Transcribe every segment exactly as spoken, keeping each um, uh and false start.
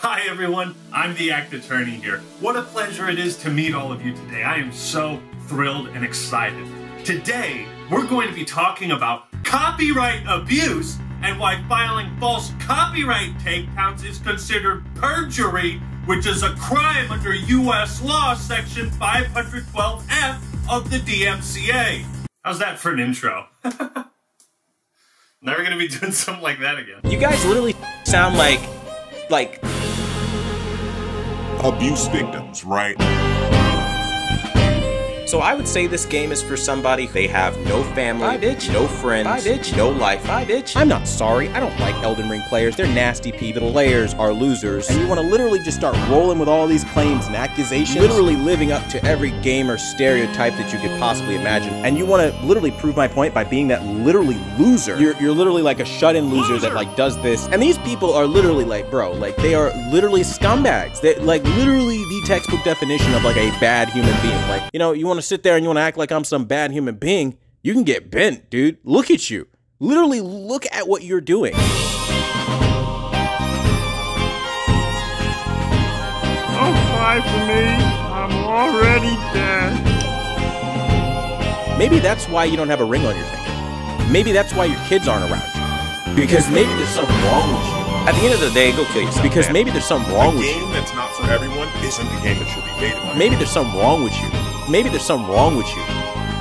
Hi everyone, I'm the Act Attorney here. What a pleasure it is to meet all of you today. I am so thrilled and excited. Today, we're going to be talking about copyright abuse and why filing false copyright takedowns is considered perjury, which is a crime under U S law section five twelve F of the D M C A. How's that for an intro? Never gonna be doing something like that again. You guys literally sound like, like... abuse victims, right? So I would say this game is for somebody they have no family, Bye, bitch. no friends, Bye, bitch. no life. Bye, bitch. I'm not sorry, I don't like Elden Ring players. They're nasty people. Players are losers. And you want to literally just start rolling with all these claims and accusations, literally living up to every gamer stereotype that you could possibly imagine. And you want to literally prove my point by being that literally loser. You're, you're literally like a shut-in loser, loser that like does this. And these people are literally like, bro, like they are literally scumbags. They're like literally the textbook definition of like a bad human being. Like, you know, you want to sit there and you want to act like I'm some bad human being, you can get bent, dude. Look at you. Literally look at what you're doing. Don't cry for me. I'm already dead. Maybe that's why you don't have a ring on your finger. Maybe that's why your kids aren't around you. Because maybe there's something wrong with you. At the end of the day, go kill yourself. Because maybe there's something wrong with you. A game that's not for everyone isn't the game that should be made about. Maybe there's something wrong with you. Maybe there's something wrong with you.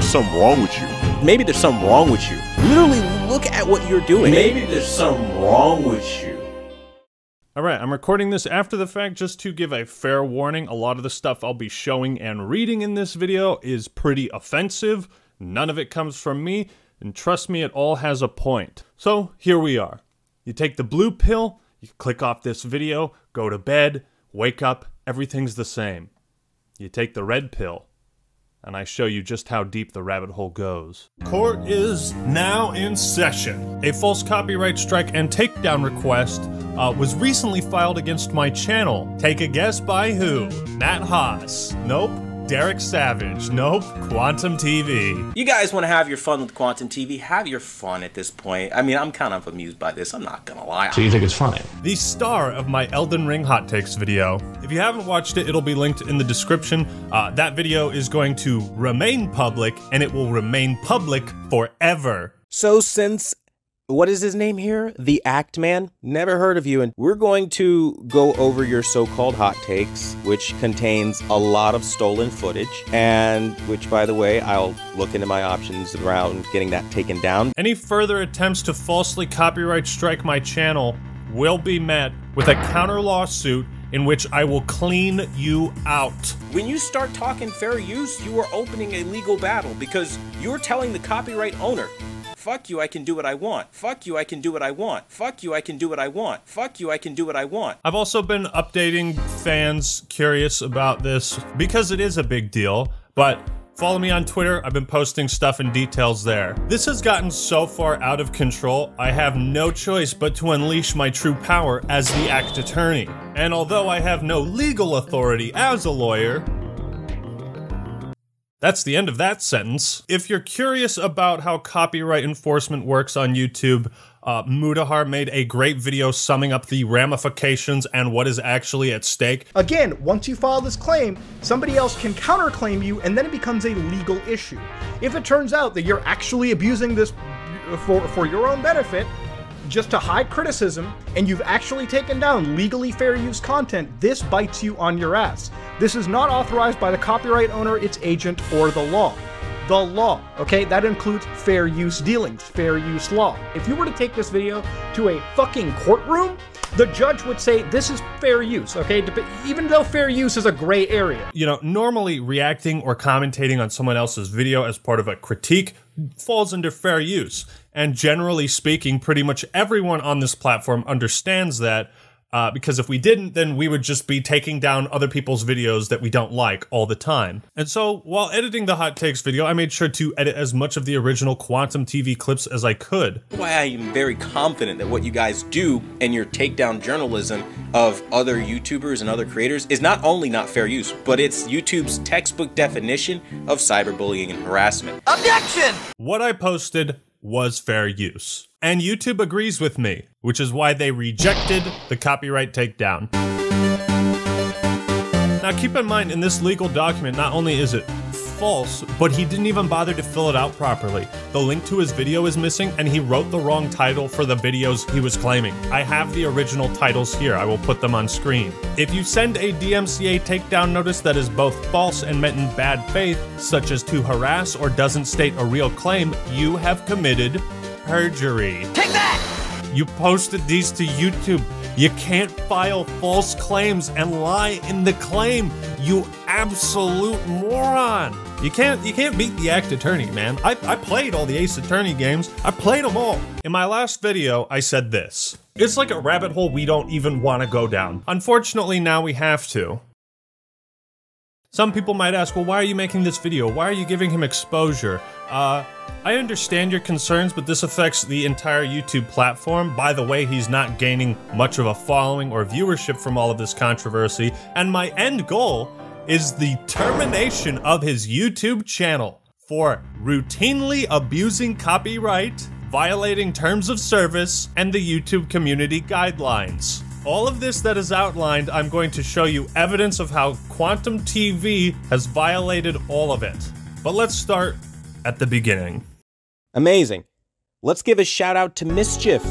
Something wrong with you. Maybe there's something wrong with you. Literally look at what you're doing. Maybe there's something wrong with you. Alright, I'm recording this after the fact just to give a fair warning. A lot of the stuff I'll be showing and reading in this video is pretty offensive. None of it comes from me. And trust me, it all has a point. So, here we are. You take the blue pill, you click off this video, go to bed, wake up, everything's the same. You take the red pill. And I show you just how deep the rabbit hole goes. Court is now in session. A false copyright strike and takedown request uh, was recently filed against my channel. Take a guess by who? Matt Haas. Nope. Derek Savage. Nope. Quantum T V. You guys want to have your fun with Quantum T V? Have your fun at this point. I mean, I'm kind of amused by this. I'm not gonna lie. So you think it's funny? The star of my Elden Ring Hot Takes video. If you haven't watched it, it'll be linked in the description. Uh, that video is going to remain public, and it will remain public forever. So since... what is his name here? The Act Man? Never heard of you, and we're going to go over your so-called hot takes, which contains a lot of stolen footage, and which, by the way, I'll look into my options around getting that taken down. Any further attempts to falsely copyright strike my channel will be met with a counter lawsuit in which I will clean you out. When you start talking fair use, you are opening a legal battle because you're telling the copyright owner, fuck you, I can do what I want. Fuck you, I can do what I want. Fuck you, I can do what I want. Fuck you, I can do what I want. I've also been updating fans curious about this because it is a big deal, but follow me on Twitter. I've been posting stuff and details there. This has gotten so far out of control, I have no choice but to unleash my true power as the Act Attorney. And although I have no legal authority as a lawyer, that's the end of that sentence. If you're curious about how copyright enforcement works on YouTube, uh, Mutahar made a great video summing up the ramifications and what is actually at stake. Again, once you file this claim, somebody else can counterclaim you and then it becomes a legal issue. If it turns out that you're actually abusing this for, for your own benefit, just to hide criticism, and you've actually taken down legally fair use content, this bites you on your ass. This is not authorized by the copyright owner, its agent, or the law. The law, okay? That includes fair use dealings, fair use law. If you were to take this video to a fucking courtroom, the judge would say this is fair use, okay? Even though fair use is a gray area. You know, normally reacting or commentating on someone else's video as part of a critique falls under fair use. And generally speaking, pretty much everyone on this platform understands that, uh, because if we didn't, then we would just be taking down other people's videos that we don't like all the time. And so while editing the Hot Takes video, I made sure to edit as much of the original Quantum T V clips as I could. Why I am very confident that what you guys do and your takedown journalism of other YouTubers and other creators is not only not fair use, but it's YouTube's textbook definition of cyberbullying and harassment. Objection! What I posted was fair use. And YouTube agrees with me, which is why they rejected the copyright takedown. Now keep in mind, in this legal document, not only is it false, but he didn't even bother to fill it out properly. The link to his video is missing, and he wrote the wrong title for the videos he was claiming. I have the original titles here. I will put them on screen. If you send a D M C A takedown notice that is both false and meant in bad faith, such as to harass or doesn't state a real claim, you have committed perjury. Take that! You posted these to YouTube. You can't file false claims and lie in the claim, you absolute moron. You can't you can't beat the Act Attorney, man. I, I played all the Ace Attorney games. I played them all. In my last video, I said this. It's like a rabbit hole we don't even want to go down. Unfortunately, now we have to. Some people might ask, well, why are you making this video? Why are you giving him exposure? Uh, I understand your concerns, but this affects the entire YouTube platform. By the way, he's not gaining much of a following or viewership from all of this controversy, and my end goal is the termination of his YouTube channel for routinely abusing copyright, violating terms of service, and the YouTube community guidelines. All of this that is outlined, I'm going to show you evidence of how Quantum T V has violated all of it. But let's start at the beginning. Amazing. Let's give a shout out to Mischief.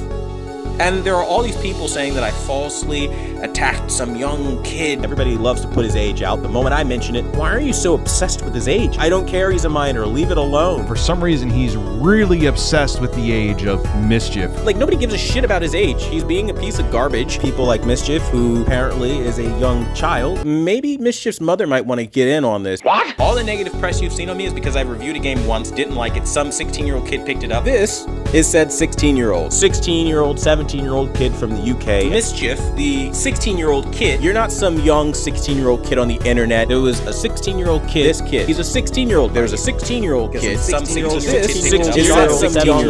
And there are all these people saying that I falsely attacked some young kid. Everybody loves to put his age out. The moment I mention it, why are you so obsessed with his age? I don't care, he's a minor, leave it alone. For some reason, he's really obsessed with the age of Mischief. Like, nobody gives a shit about his age. He's being a piece of garbage. People like Mischief, who apparently is a young child. Maybe Mischief's mother might want to get in on this. What? All the negative press you've seen on me is because I reviewed a game once, didn't like it, some sixteen-year-old kid picked it up. This is said sixteen-year-old. sixteen-year-old, seventeen-year-old kid from the U K. Mischief, the sixteen-year-old kid. You're not some young sixteen-year-old kid on the internet. It was a sixteen-year-old kid. This kid. He's a sixteen-year-old. There's a sixteen-year-old kid. Some sixteen-year-old kid.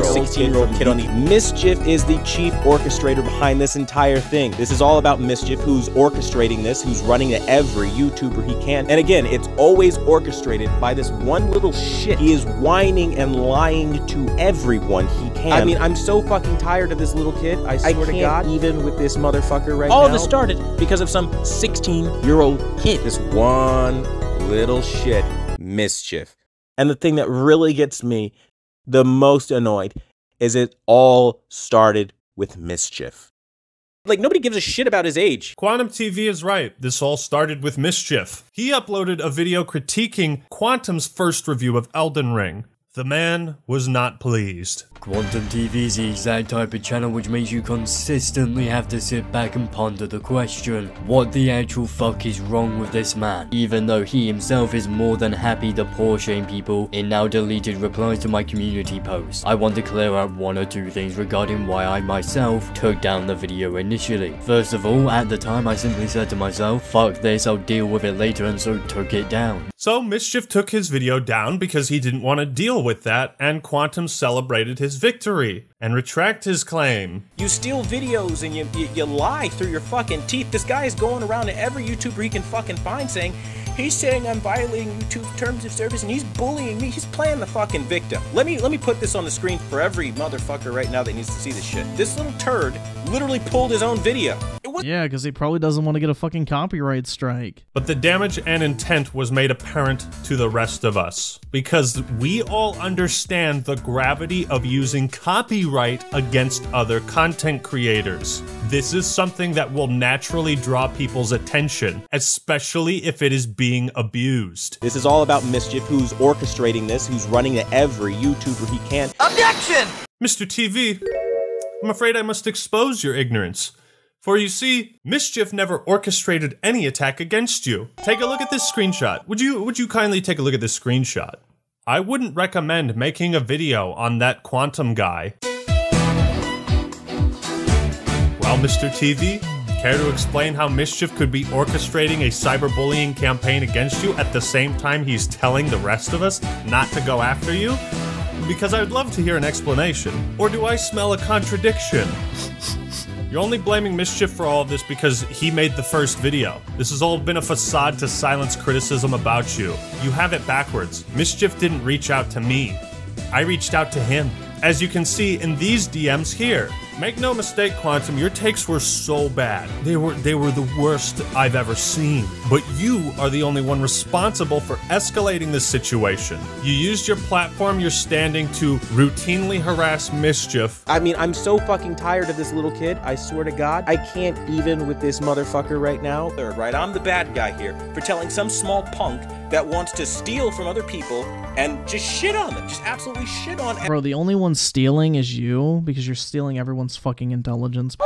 sixteen-year-old kid on the. Mischief is the chief orchestrator behind this entire thing. This is all about Mischief, who's orchestrating this, who's running to every YouTuber he can. And again, it's always orchestrated by this one little shit. He is whining and lying to everyone he can. I mean, I'm so fucking tired of this little kid. I swear I can't to God, even with this motherfucker right all now. All this started because of some sixteen-year-old kid. This one little shit, Mischief. And the thing that really gets me the most annoyed is it all started with Mischief. Like, nobody gives a shit about his age. Quantum T V is right. This all started with Mischief. He uploaded a video critiquing Quantum's first review of Elden Ring. The man was not pleased. Quantum T V is the exact type of channel which makes you consistently have to sit back and ponder the question, what the actual fuck is wrong with this man? Even though he himself is more than happy to poor shame people in now deleted replies to my community posts. I want to clear up one or two things regarding why I myself took down the video initially. First of all, at the time I simply said to myself, fuck this, I'll deal with it later, and so took it down. So Mischief took his video down because he didn't want to deal with with that, and Quantum celebrated his victory and retract his claim. You steal videos and you, you, you lie through your fucking teeth. This guy is going around to every YouTuber he can fucking find saying, he's saying I'm violating YouTube terms of service and he's bullying me. He's playing the fucking victim. Let me let me put this on the screen for every motherfucker right now that needs to see this shit. This little turd literally pulled his own video. It was yeah, because he probably doesn't want to get a fucking copyright strike. But the damage and intent was made apparent to the rest of us, because we all understand the gravity of using copyright against other content creators. This is something that will naturally draw people's attention, especially if it is being being abused. This is all about Mischief, who's orchestrating this, who's running to every YouTuber he can. Objection! Mister T V, I'm afraid I must expose your ignorance. For you see, Mischief never orchestrated any attack against you. Take a look at this screenshot. Would you, would you kindly take a look at this screenshot? I wouldn't recommend making a video on that Quantum guy. Well, Mister T V, care to explain how Mischief could be orchestrating a cyberbullying campaign against you at the same time he's telling the rest of us not to go after you? Because I'd love to hear an explanation. Or do I smell a contradiction? You're only blaming Mischief for all of this because he made the first video. This has all been a facade to silence criticism about you. You have it backwards. Mischief didn't reach out to me. I reached out to him. as you can see in these D Ms here. Make no mistake, Quantum, your takes were so bad. They were they were the worst I've ever seen. But you are the only one responsible for escalating this situation. You used your platform, you're standing to routinely harass Mischief. I mean, I'm so fucking tired of this little kid. I swear to God, I can't even with this motherfucker right now. Third, right? I'm the bad guy here for telling some small punk that wants to steal from other people and just shit on them. Just absolutely shit on them. Bro, the only one stealing is you because you're stealing everyone's fucking intelligence.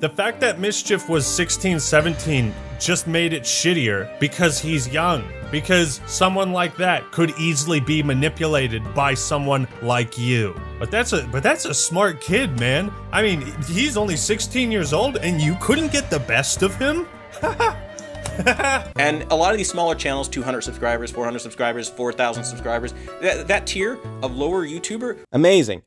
The fact that Mischief was sixteen, seventeen just made it shittier because he's young. Because someone like that could easily be manipulated by someone like you. But that's a but that's a smart kid, man. I mean, he's only sixteen years old and you couldn't get the best of him? Haha. And a lot of these smaller channels, two hundred subscribers, four hundred subscribers, four thousand subscribers, that, that tier of lower YouTuber. Amazing.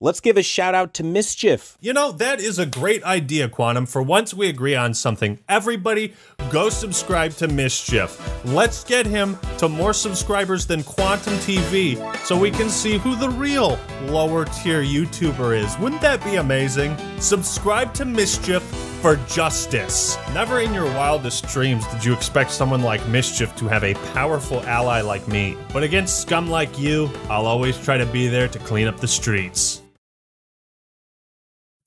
Let's give a shout out to Mischief. You know, that is a great idea, Quantum. For once we agree on something, everybody go subscribe to Mischief. Let's get him to more subscribers than Quantum T V so we can see who the real lower tier YouTuber is. Wouldn't that be amazing? Subscribe to Mischief for justice. Never in your wildest dreams did you expect someone like Mischief to have a powerful ally like me. But against scum like you, I'll always try to be there to clean up the streets.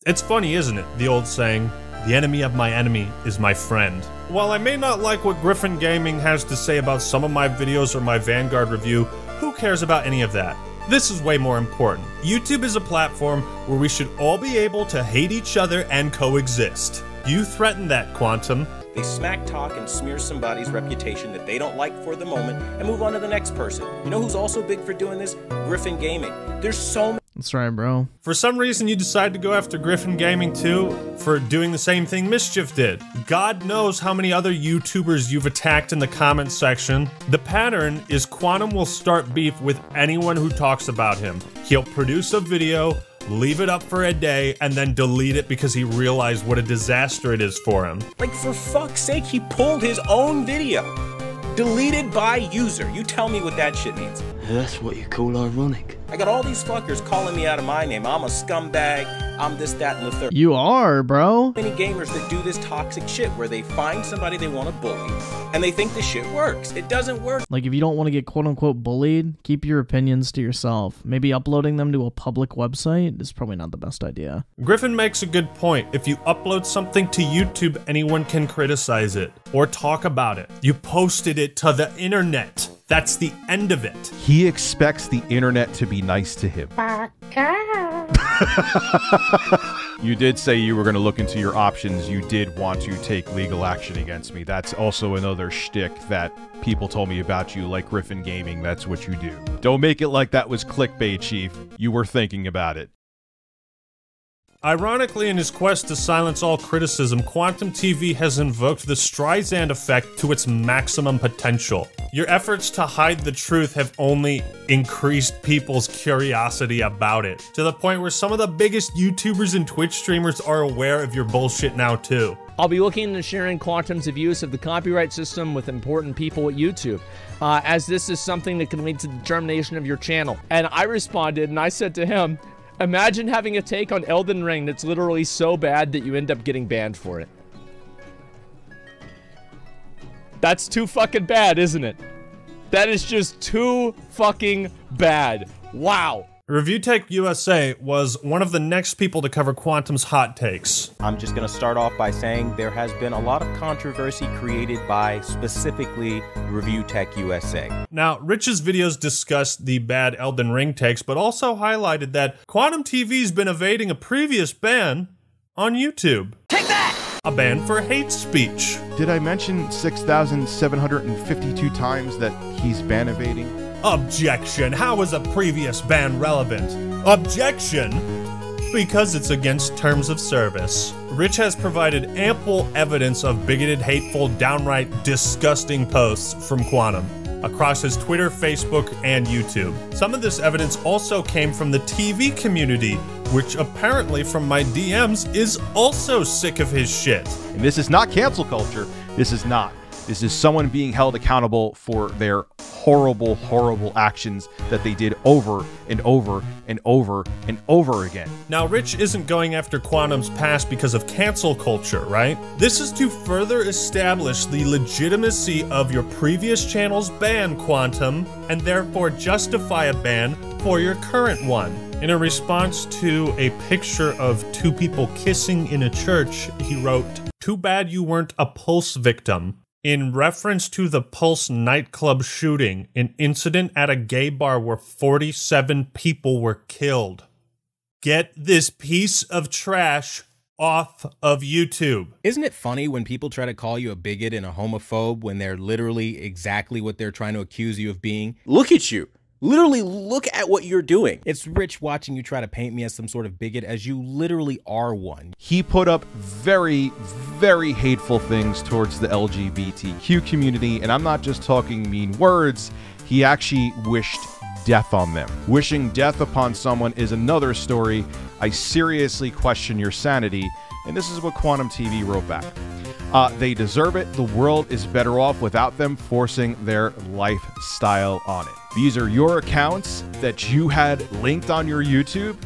It's funny, isn't it? The old saying, the enemy of my enemy is my friend. While I may not like what Griffin Gaming has to say about some of my videos or my Vanguard review, who cares about any of that? This is way more important. YouTube is a platform where we should all be able to hate each other and coexist. You threaten that, Quantum. They smack talk and smear somebody's reputation that they don't like for the moment and move on to the next person. You know who's also big for doing this? Griffin Gaming. There's so many. That's right, bro. For some reason, you decide to go after Griffin Gaming too for doing the same thing Mischief did. God knows how many other YouTubers you've attacked in the comment section. The pattern is Quantum will start beef with anyone who talks about him. He'll produce a video, leave it up for a day, and then delete it because he realized what a disaster it is for him. Like, for fuck's sake, he pulled his own video. Deleted by user. You tell me what that shit means. That's what you call ironic. I got all these fuckers calling me out of my name. I'm a scumbag. I'm this, that, and the third. You are, bro. Many gamers that do this toxic shit where they find somebody they want to bully and they think this shit works. It doesn't work. Like, if you don't want to get quote unquote bullied, keep your opinions to yourself. Maybe uploading them to a public website is probably not the best idea. Griffin makes a good point. If you upload something to YouTube, anyone can criticize it or talk about it. You posted it to the internet. That's the end of it. He expects the internet to be nice to him. You did say you were going to look into your options. You did want to take legal action against me. That's also another shtick that people told me about you, like Griffin Gaming. That's what you do. Don't make it like that was clickbait, Chief. You were thinking about it. Ironically, in his quest to silence all criticism, Quantum T V has invoked the Streisand effect to its maximum potential. Your efforts to hide the truth have only increased people's curiosity about it, to the point where some of the biggest YouTubers and Twitch streamers are aware of your bullshit now too. I'll be looking into sharing Quantum's abuse of the copyright system with important people at YouTube, uh, as this is something that can lead to the termination of your channel. And I responded and I said to him, imagine having a take on Elden Ring that's literally so bad that you end up getting banned for it. That's too fucking bad, isn't it? That is just too fucking bad. Wow. Review Tech U S A was one of the next people to cover Quantum's hot takes. I'm just going to start off by saying there has been a lot of controversy created by specifically Review Tech U S A. Now, Rich's videos discussed the bad Elden Ring takes, but also highlighted that Quantum T V's been evading a previous ban on YouTube. Take that! A ban for hate speech. Did I mention six thousand seven hundred fifty-two times that he's ban evading? Objection! How is a previous ban relevant? Objection! Because it's against terms of service. Rich has provided ample evidence of bigoted, hateful, downright disgusting posts from Quantum across his Twitter, Facebook, and YouTube. Some of this evidence also came from the T V community, which apparently from my D Ms is also sick of his shit. And this is not cancel culture. This is not. This is someone being held accountable for their horrible, horrible actions that they did over and over and over and over again. Now, Rich isn't going after Quantum's past because of cancel culture, right? This is to further establish the legitimacy of your previous channel's ban, Quantum, and therefore justify a ban for your current one. In a response to a picture of two people kissing in a church, he wrote, "Too bad you weren't a Pulse victim." In reference to the Pulse nightclub shooting, an incident at a gay bar where forty-seven people were killed. Get this piece of trash off of YouTube. Isn't it funny when people try to call you a bigot and a homophobe when they're literally exactly what they're trying to accuse you of being? Look at you. Literally look at what you're doing. It's Rich watching you try to paint me as some sort of bigot, as you literally are one. He put up very, very hateful things towards the L G B T Q community, and I'm not just talking mean words. He actually wished death on them. Wishing death upon someone is another story. I seriously question your sanity, and this is what Quantum T V wrote back. Uh, they deserve it. The world is better off without them forcing their lifestyle on it. These are your accounts that you had linked on your YouTube,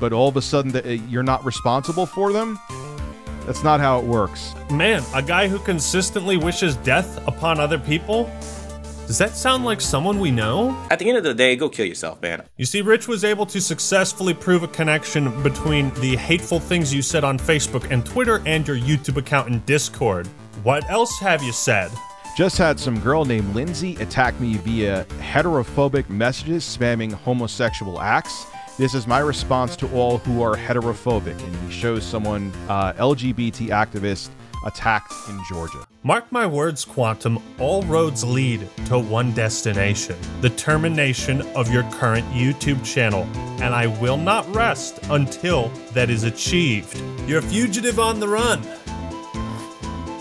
but all of a sudden the, you're not responsible for them? That's not how it works. Man, a guy who consistently wishes death upon other people? Does that sound like someone we know? At the end of the day, go kill yourself, man. You see, Rich was able to successfully prove a connection between the hateful things you said on Facebook and Twitter and your YouTube account and Discord. What else have you said? Just had some girl named Lindsay attack me via heterophobic messages spamming homosexual acts. This is my response to all who are heterophobic. And he shows someone, uh, L G B T activist, attacked in Georgia. Mark my words, Quantum, all roads lead to one destination, the termination of your current YouTube channel, and I will not rest until that is achieved. You're a fugitive on the run,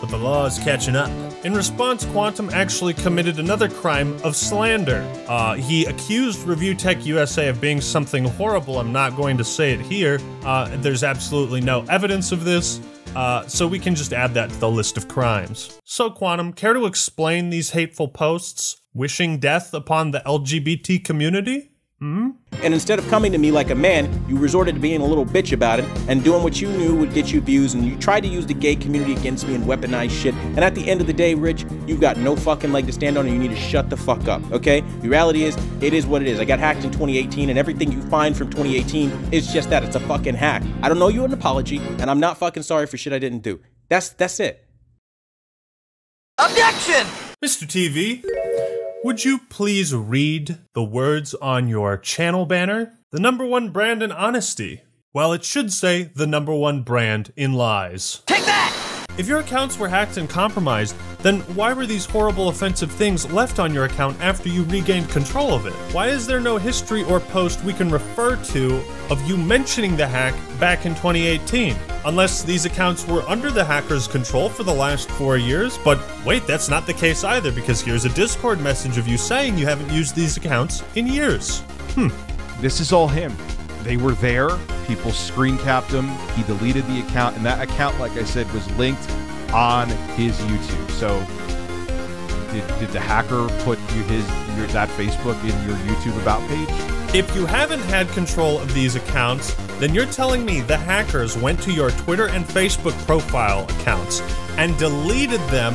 but the law is catching up. In response, Quantum actually committed another crime of slander. Uh, he accused Review Tech U S A of being something horrible. I'm not going to say it here. Uh, there's absolutely no evidence of this. Uh, so we can just add that to the list of crimes. So Quantum, care to explain these hateful posts? Wishing death upon the L G B T community? Hmm? And instead of coming to me like a man, you resorted to being a little bitch about it and doing what you knew would get you views, and you tried to use the gay community against me and weaponize shit. And at the end of the day, Rich, you've got no fucking leg to stand on, and you need to shut the fuck up, okay? The reality is, it is what it is. I got hacked in twenty eighteen, and everything you find from twenty eighteen is just that. It's a fucking hack. I don't owe you an apology, and I'm not fucking sorry for shit I didn't do. That's, that's it. Objection! Mister T V, would you please read the words on your channel banner? The number one brand in honesty. Well, it should say the number one brand in lies. Take that! If your accounts were hacked and compromised, then why were these horrible offensive things left on your account after you regained control of it? Why is there no history or post we can refer to of you mentioning the hack back in twenty eighteen? Unless these accounts were under the hacker's control for the last four years, but wait, that's not the case either, because here's a Discord message of you saying you haven't used these accounts in years. Hmm. This is all him. They were there, people screen capped him, he deleted the account, and that account, like I said, was linked on his YouTube. So, did, did the hacker put you, his, your, that Facebook in your YouTube about page? If you haven't had control of these accounts, then you're telling me the hackers went to your Twitter and Facebook profile accounts and deleted them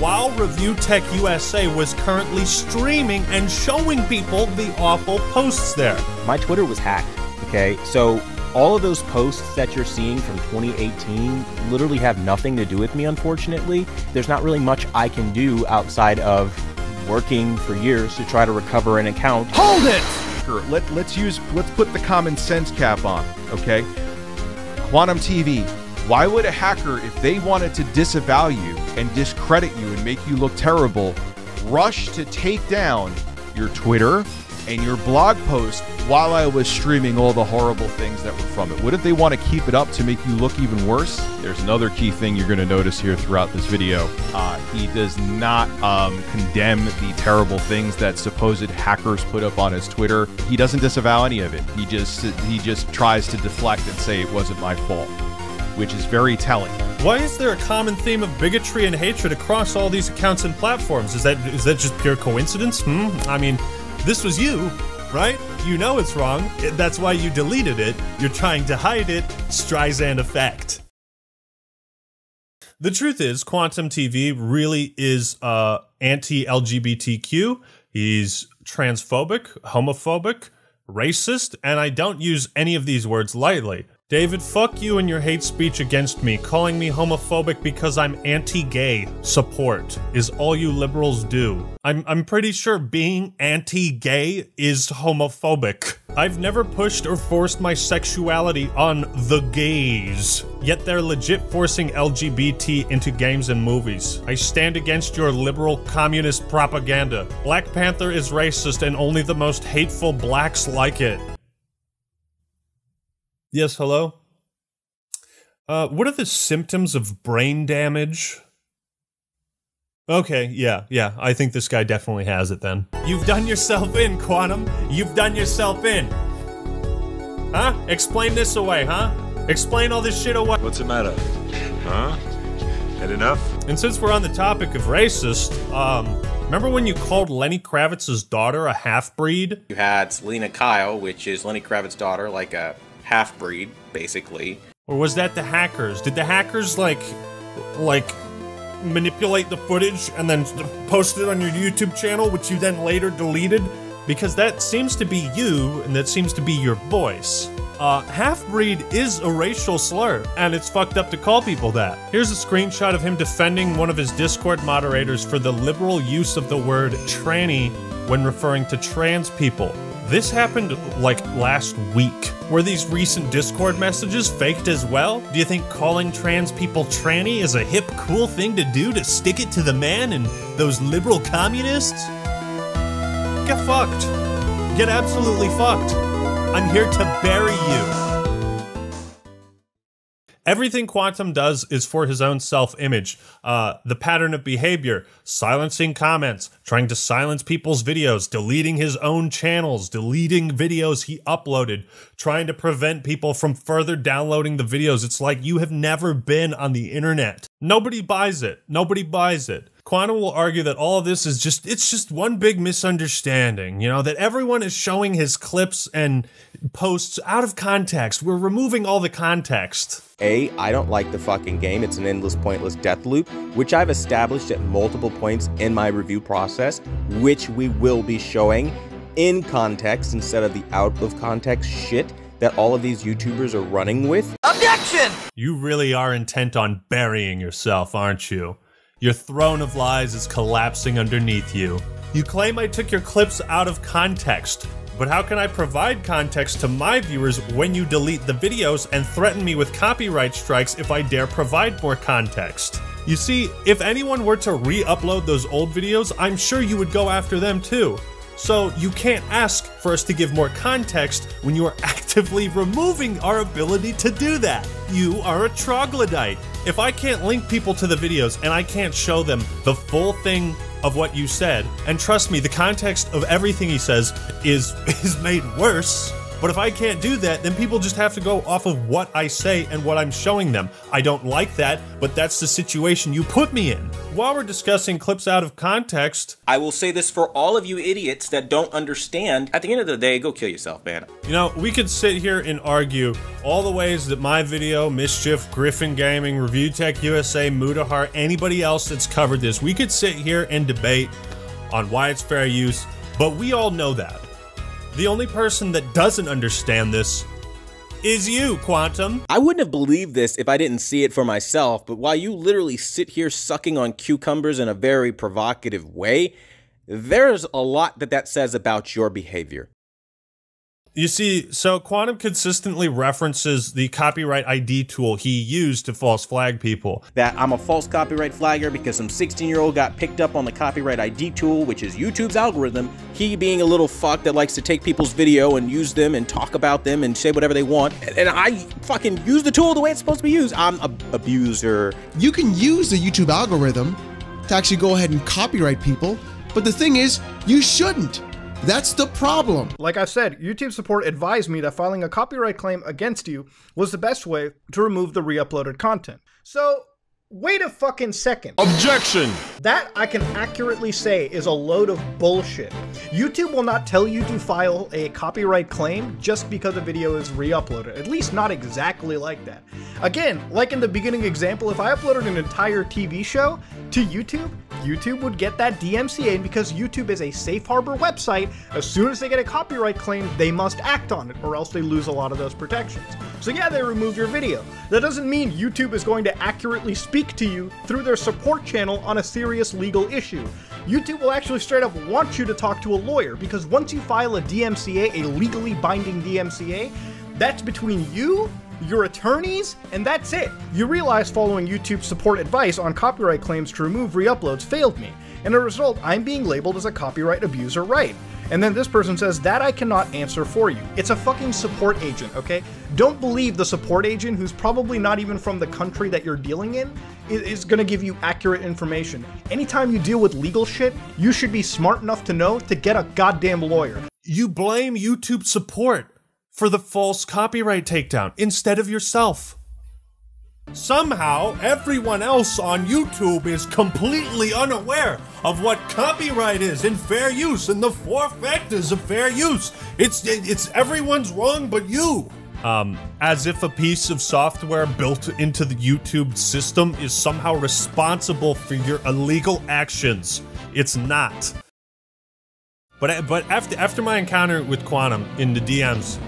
while Review Tech U S A was currently streaming and showing people the awful posts there. My Twitter was hacked, okay? So all of those posts that you're seeing from twenty eighteen literally have nothing to do with me, unfortunately. There's not really much I can do outside of working for years to try to recover an account. Hold it! Let, let's use, let's put the common sense cap on, okay? Quantum T V, why would a hacker, if they wanted to disavow you and discredit you and make you look terrible, rush to take down your Twitter and your blog post while I was streaming all the horrible things that were from it? Wouldn't they want to keep it up to make you look even worse? There's another key thing you're going to notice here throughout this video. Uh, he does not um, condemn the terrible things that supposed hackers put up on his Twitter. He doesn't disavow any of it. He just, he just tries to deflect and say it wasn't my fault. which is very telling. Why is there a common theme of bigotry and hatred across all these accounts and platforms? Is that is that just pure coincidence? Hmm? I mean, this was you, right? You know it's wrong. That's why you deleted it. You're trying to hide it. Streisand effect. The truth is, Quantum T V really is uh, anti-L G B T Q. He's transphobic, homophobic, racist, and I don't use any of these words lightly. David, fuck you and your hate speech against me. Calling me homophobic because I'm anti-gay support is all you liberals do. I'm, I'm pretty sure being anti-gay is homophobic. I've never pushed or forced my sexuality on the gays, yet they're legit forcing L G B T into games and movies. I stand against your liberal communist propaganda. Black Panther is racist and only the most hateful blacks like it. Yes, hello? Uh, what are the symptoms of brain damage? Okay, yeah, yeah, I think this guy definitely has it then. You've done yourself in, Quantum. You've done yourself in. Huh? Explain this away, huh? Explain all this shit away. What's the matter? Huh? Had enough? And since we're on the topic of racist, um, remember when you called Lenny Kravitz's daughter a half-breed? You had Selena Kyle, which is Lenny Kravitz's daughter, like a half-breed, basically. Or was that the hackers? Did the hackers, like, like, manipulate the footage and then post it on your YouTube channel, which you then later deleted? Because that seems to be you, and that seems to be your voice. Uh, half-breed is a racial slur, and it's fucked up to call people that. Here's a screenshot of him defending one of his Discord moderators for the liberal use of the word tranny when referring to trans people. This happened, like, last week. Were these recent Discord messages faked as well? Do you think calling trans people tranny is a hip, cool thing to do to stick it to the man and those liberal communists? Get fucked. Get absolutely fucked. I'm here to bury you. Everything Quantum does is for his own self-image. Uh, the pattern of behavior, silencing comments, trying to silence people's videos, deleting his own channels, deleting videos he uploaded, trying to prevent people from further downloading the videos. It's like you have never been on the internet. Nobody buys it. Nobody buys it. Quantum will argue that all of this is just, it's just one big misunderstanding, you know, that everyone is showing his clips and posts out of context. We're removing all the context. A, I don't like the fucking game. It's an endless, pointless death loop, which I've established at multiple points in my review process, which we will be showing in context instead of the out of context shit that all of these YouTubers are running with. Objection! You really are intent on burying yourself, aren't you? Your throne of lies is collapsing underneath you. You claim I took your clips out of context, but how can I provide context to my viewers when you delete the videos and threaten me with copyright strikes if I dare provide more context? You see, if anyone were to re-upload those old videos, I'm sure you would go after them too. So you can't ask for us to give more context when you are actively removing our ability to do that. You are a troglodyte. If I can't link people to the videos and I can't show them the full thing of what you said, and trust me, the context of everything he says is, is made worse. But if I can't do that, then people just have to go off of what I say and what I'm showing them. I don't like that, but that's the situation you put me in. While we're discussing clips out of context, I will say this for all of you idiots that don't understand. At the end of the day, go kill yourself, man. You know, we could sit here and argue all the ways that my video, Mischief, Griffin Gaming, Review Tech U S A, Mutahar, anybody else that's covered this, we could sit here and debate on why it's fair use, but we all know that. The only person that doesn't understand this is you, Quantum. I wouldn't have believed this if I didn't see it for myself, but while you literally sit here sucking on cucumbers in a very provocative way, there's a lot that that says about your behavior. You see, so Quantum consistently references the copyright I D tool he used to false flag people. That I'm a false copyright flagger because some sixteen year old got picked up on the copyright I D tool, which is YouTube's algorithm. He being a little fuck that likes to take people's video and use them and talk about them and say whatever they want. And I fucking use the tool the way it's supposed to be used. I'm an abuser. You can use the YouTube algorithm to actually go ahead and copyright people. But the thing is, you shouldn't. That's the problem. Like I said, YouTube support advised me that filing a copyright claim against you was the best way to remove the re-uploaded content. So, wait a fucking second. Objection! That, I can accurately say, is a load of bullshit. YouTube will not tell you to file a copyright claim just because a video is re-uploaded, at least not exactly like that. Again, like in the beginning example, if I uploaded an entire T V show to YouTube, YouTube would get that D M C A, and because YouTube is a safe harbor website, as soon as they get a copyright claim, they must act on it, or else they lose a lot of those protections. So yeah, they remove your video. That doesn't mean YouTube is going to accurately speak to you through their support channel on a serious legal issue. YouTube will actually straight up want you to talk to a lawyer, because once you file a D M C A, a legally binding D M C A, that's between you, your attorneys, and that's it. You realize following YouTube's support advice on copyright claims to remove re-uploads failed me, and as a result, I'm being labeled as a copyright abuser, right? And then this person says, that I cannot answer for you. It's a fucking support agent, okay? Don't believe the support agent, who's probably not even from the country that you're dealing in, is gonna give you accurate information. Anytime you deal with legal shit, you should be smart enough to know to get a goddamn lawyer. You blame YouTube support for the false copyright takedown instead of yourself. Somehow, everyone else on YouTube is completely unaware of what copyright is and fair use and the four factors of fair use. It's it's everyone's wrong but you. Um, as if a piece of software built into the YouTube system is somehow responsible for your illegal actions. It's not. But but after after my encounter with Quantum in the D Ms,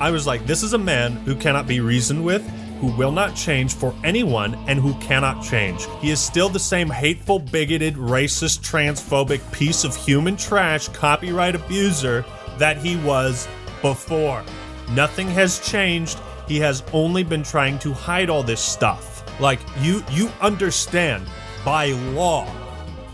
I was like, this is a man who cannot be reasoned with, who will not change for anyone, and who cannot change. He is still the same hateful, bigoted, racist, transphobic piece of human trash copyright abuser that he was before. Nothing has changed. He has only been trying to hide all this stuff. Like, you, you understand, by law,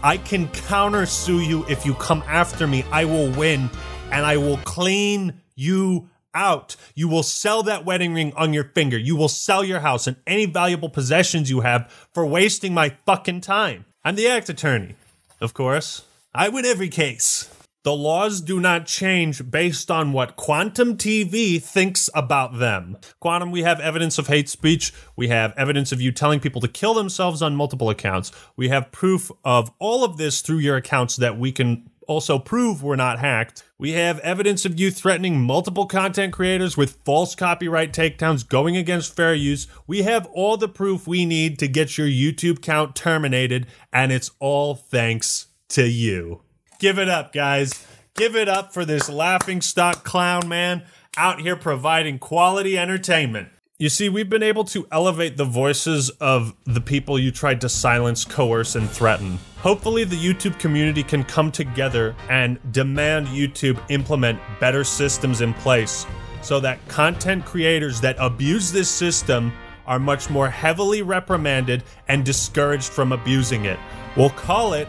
I can countersue you if you come after me. I will win, and I will clean you out. You will sell that wedding ring on your finger. You will sell your house and any valuable possessions you have for wasting my fucking time. I'm the Act Attorney, of course. I win every case. The laws do not change based on what Quantum T V thinks about them. Quantum, we have evidence of hate speech. We have evidence of you telling people to kill themselves on multiple accounts. We have proof of all of this through your accounts that we can also prove we're not hacked. We have evidence of you threatening multiple content creators with false copyright takedowns, going against fair use. We have all the proof we need to get your YouTube account terminated, and it's all thanks to you. Give it up, guys. Give it up for this laughingstock clown man out here providing quality entertainment. You see, we've been able to elevate the voices of the people you tried to silence, coerce, and threaten. Hopefully the YouTube community can come together and demand YouTube implement better systems in place so that content creators that abuse this system are much more heavily reprimanded and discouraged from abusing it. We'll call it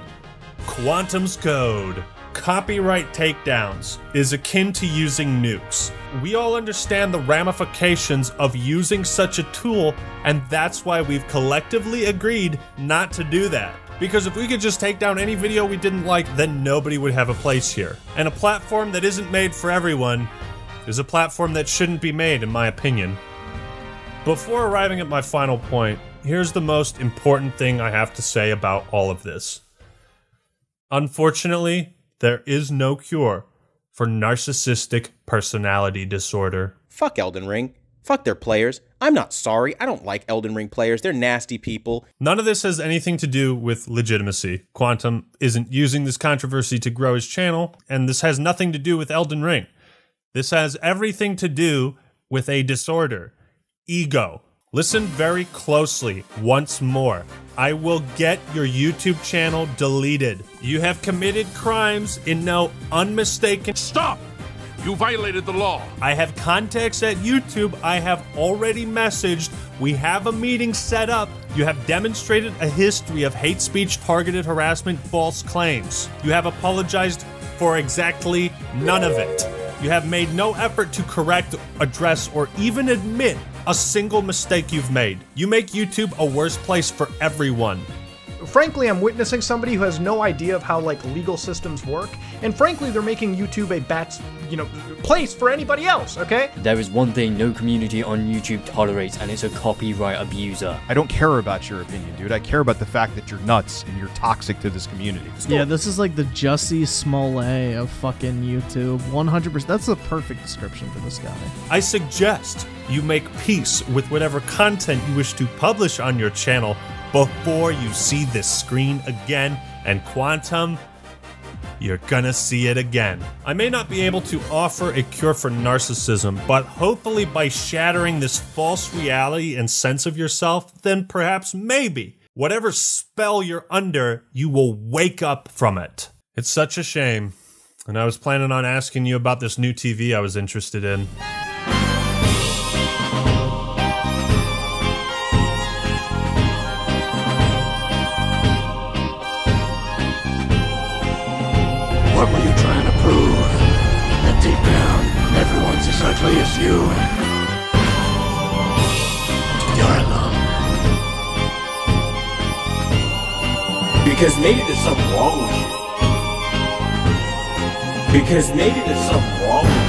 Quantum's Code. Copyright takedowns is akin to using nukes. We all understand the ramifications of using such a tool, and that's why we've collectively agreed not to do that. Because if we could just take down any video we didn't like, then nobody would have a place here. And a platform that isn't made for everyone is a platform that shouldn't be made, in my opinion. Before arriving at my final point, here's the most important thing I have to say about all of this. Unfortunately, there is no cure for narcissistic personality disorder. Fuck Elden Ring. Fuck their players. I'm not sorry. I don't like Elden Ring players. They're nasty people. None of this has anything to do with legitimacy. Quantum isn't using this controversy to grow his channel, and this has nothing to do with Elden Ring. This has everything to do with a disorder. Ego. Listen very closely once more. I will get your YouTube channel deleted. You have committed crimes in no unmistakable- Stop! You violated the law. I have contacts at YouTube. I have already messaged. We have a meeting set up. You have demonstrated a history of hate speech, targeted harassment, false claims. You have apologized for exactly none of it. You have made no effort to correct, address, or even admit a single mistake you've made. You make YouTube a worse place for everyone. Frankly, I'm witnessing somebody who has no idea of how like legal systems work, and frankly, they're making YouTube a bat's, you know, place for anybody else, okay? There is one thing no community on YouTube tolerates, and it's a copyright abuser. I don't care about your opinion, dude. I care about the fact that you're nuts and you're toxic to this community. Stop. Yeah, this is like the Jussie Smollet of fucking YouTube. one hundred percent. That's the perfect description for this guy. I suggest you make peace with whatever content you wish to publish on your channel before you see this screen again, and Quantum, you're gonna see it again. I may not be able to offer a cure for narcissism, but hopefully by shattering this false reality and sense of yourself, then perhaps maybe whatever spell you're under, you will wake up from it. It's such a shame. And I was planning on asking you about this new T V I was interested in. As you, you're alone. Because maybe there's something wrong with you. Because maybe there's something wrong with you.